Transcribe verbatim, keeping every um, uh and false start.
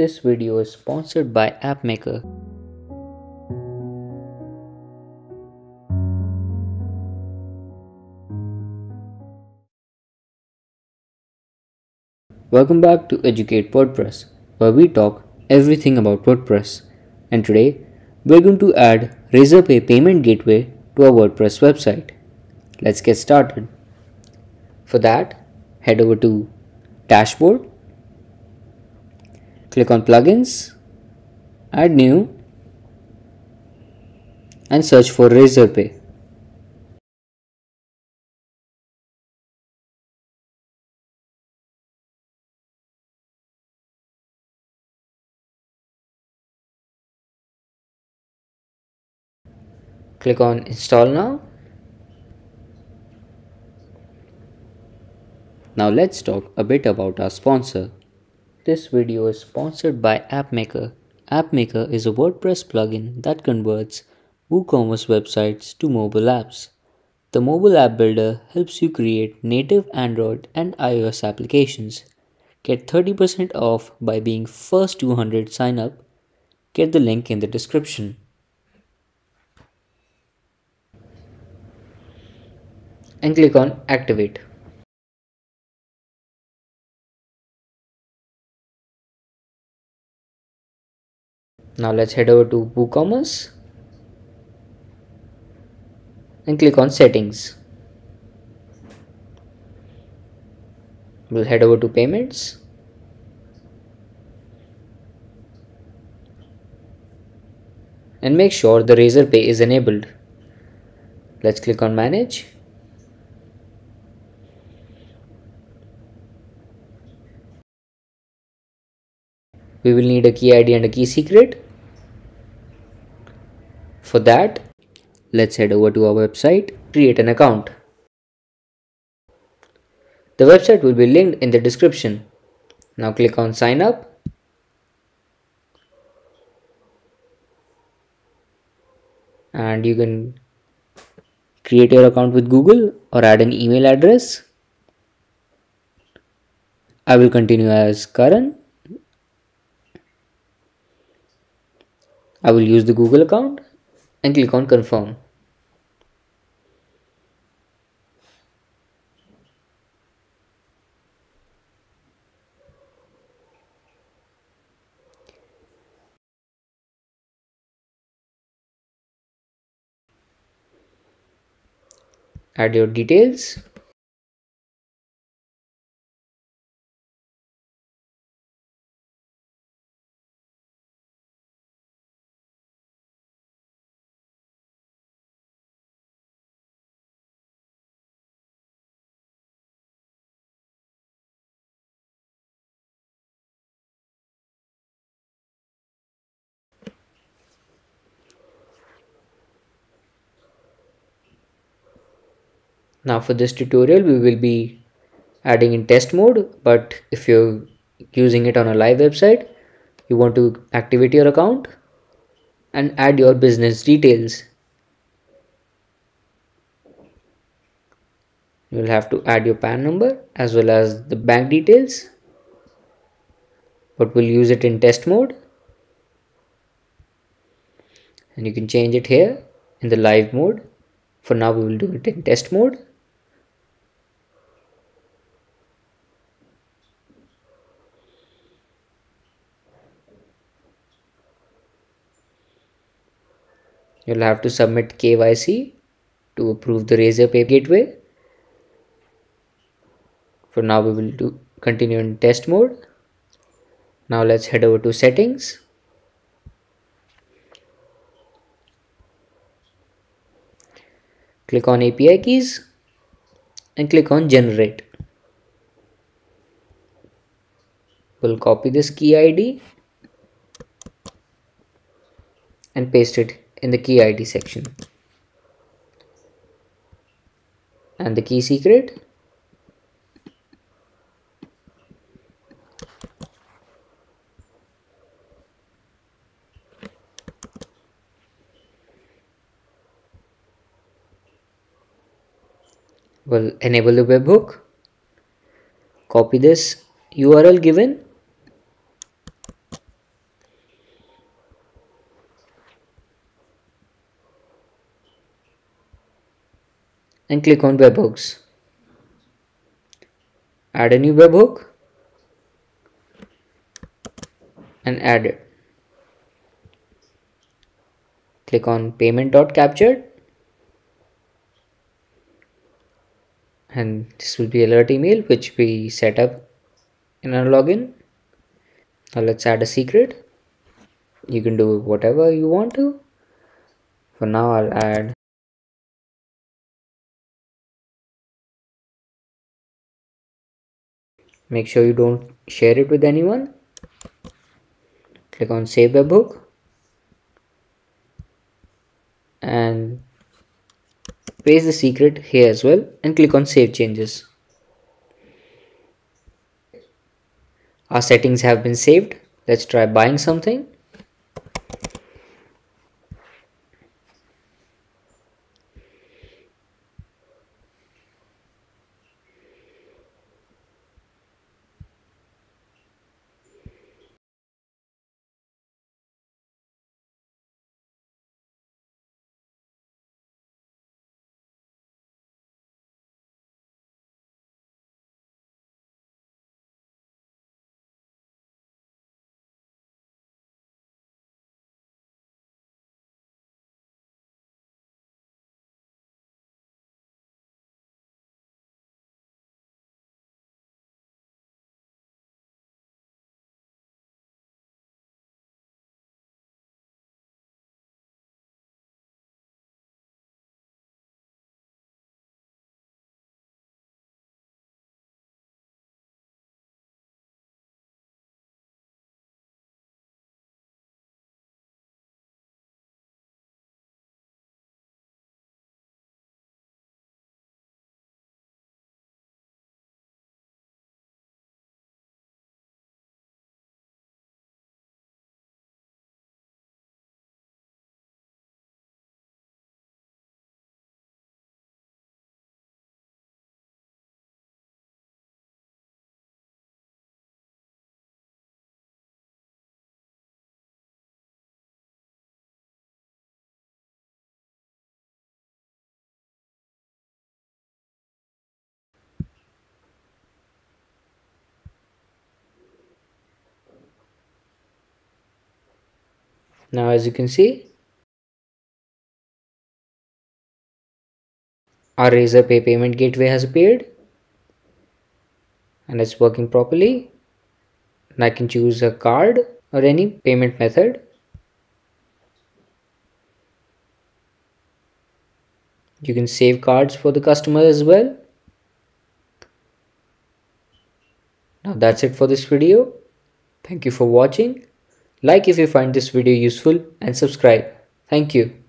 This video is sponsored by AppMaker. Welcome back to Educate WordPress, where we talk everything about WordPress. And today, we're going to add Razorpay payment gateway to our WordPress website. Let's get started. For that, head over to Dashboard, click on Plugins, Add New, and search for Razorpay. Click on Install Now. Now let's talk a bit about our sponsor. This video is sponsored by AppMaker. AppMaker is a WordPress plugin that converts WooCommerce websites to mobile apps. The mobile app builder helps you create native Android and iOS applications. Get thirty percent off by being first two hundred sign up. Get the link in the description. And click on Activate. Now let's head over to WooCommerce and click on Settings. We'll head over to Payments and make sure the Razorpay is enabled. Let's click on Manage. We will need a key I D and a key secret. For that, let's head over to our website, create an account. The website will be linked in the description. Now click on Sign Up. And you can create your account with Google or add an email address. I will continue as Karan. I will use the Google account and click on Confirm. Add your details. Now for this tutorial, we will be adding in test mode, but if you're using it on a live website, you want to activate your account and add your business details. You'll have to add your P A N number as well as the bank details, but we'll use it in test mode. And you can change it here in the live mode. For now, we will do it in test mode. You'll have to submit K Y C to approve the Razorpay gateway. For now, we will do continue in test mode. Now let's head over to Settings. Click on A P I keys and click on Generate. We'll copy this key I D and paste it in the key I D section. And the key secret. We'll enable the webhook, copy this U R L given and click on webhooks. Add a new webhook and add it. Click on payment.captured and this will be alert email which we set up in our login. Now let's add a secret. You can do whatever you want to. For now I'll add . Make sure you don't share it with anyone. Click on save webhook and paste the secret here as well and click on save changes. Our settings have been saved. Let's try buying something. Now as you can see, our Razorpay payment gateway has appeared and it's working properly. And I can choose a card or any payment method. You can save cards for the customer as well. Now that's it for this video. Thank you for watching. Like if you find this video useful and subscribe. Thank you.